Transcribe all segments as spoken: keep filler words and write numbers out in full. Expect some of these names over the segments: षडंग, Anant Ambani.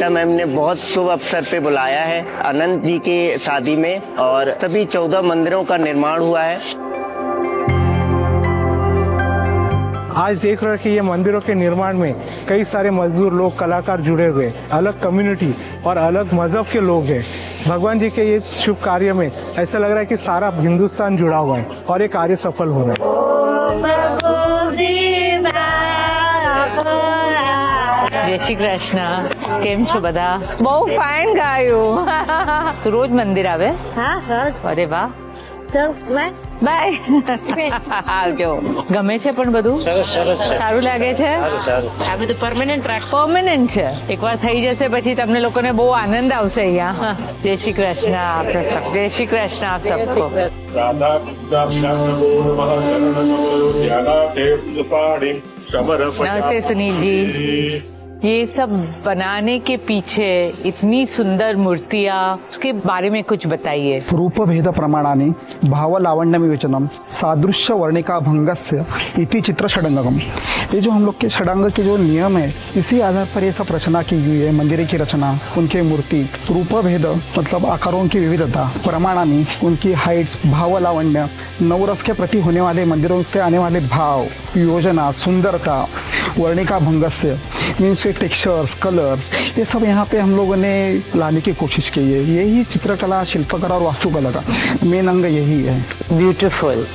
Gita ma'am ने बहुत शुभ अवसर पे बुलाया है अनंत जी के शादी में, और सभी चौदह मंदिरों का निर्माण हुआ है। आज देख रहे हैं कि ये मंदिरों के निर्माण में कई सारे मजदूर लोग, कलाकार जुड़े हुए, अलग कम्युनिटी और अलग मजहब के लोग हैं। भगवान जी के ये शुभ कार्य में ऐसा लग रहा है कि सारा हिंदुस्तान जुड़ा हुआ है और ये कार्य सफल हो रहा है। जय श्री कृष्णा, केम छो बदा, बहुत फाइन गायो। तू रोज मंदिर आवे? हाँ रोज। अरे वाह, चल मैं बाय આવજો। ગમે છે પણ બધું સરસ સરસ છે, સારું લાગે છે, સારું સારું। આ બધું પરમેનન્ટ ટ્રેક પરમેનન્ટ છે, એકવાર થઈ જશે પછી તમને લોકોને બહુ આનંદ આવશે અહીંયા। જય શ્રી કૃષ્ણ આપ સબ, જય શ્રી કૃષ્ણ આપ સબકો। રાધા રામ નમઃ શરણ ધ્યાના દેવ સુપાડી સમર પજા। નમસ્ते सुनील जी। ये सब बनाने के पीछे इतनी सुंदर मूर्तियाँ, उसके बारे में कुछ बताइए। रूप भेद प्रमाणाने भाव लावण्यम विवेचनम सादृश्य वर्णिका भंगस्य इति चित्र षडंगम। ये जो हम लोग के षडंग के जो नियम है, इसी आधार पर ये सब रचना की हुई है। मंदिर की रचना, उनके मूर्ति, रूप भेद मतलब आकारों की विविधता, प्रमाणानी उनकी हाइट्स, भाव लावण्य, नवरस के प्रति होने वाले मंदिरों से आने वाले भाव, योजना, सुंदरता, वर्णिका भंगस्य मीन्स टेक्सचर्स, कलर्स, ये सब यहाँ पे हम लोगों ने लाने की कोशिश की है। यही चित्रकला, शिल्पकला और वास्तुकला का मेन अंग यही है। ब्यूटीफुल।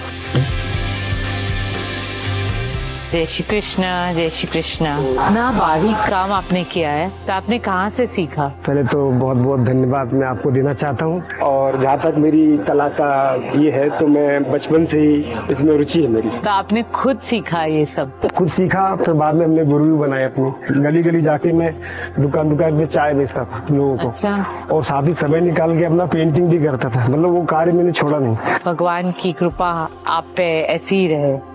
जय श्री कृष्ण, जय श्री कृष्ण। इतना बारीक काम आपने किया है, तो आपने कहाँ से सीखा? पहले तो बहुत बहुत धन्यवाद मैं आपको देना चाहता हूँ। और जहाँ तक मेरी कला का ये है, तो मैं बचपन से ही इसमें रुचि है मेरी। तो आपने खुद सीखा ये सब? खुद सीखा, फिर बाद में हमने गुरु भी बनाए अपने। गली गली जाके मैं दुकान दुकान पे चाय बेचता था लोगों को। अच्छा। और साथ ही समय निकाल के अपना पेंटिंग भी करता था, मतलब वो कार्य मैंने छोड़ा नहीं। भगवान की कृपा आप पे ऐसी ही रहे।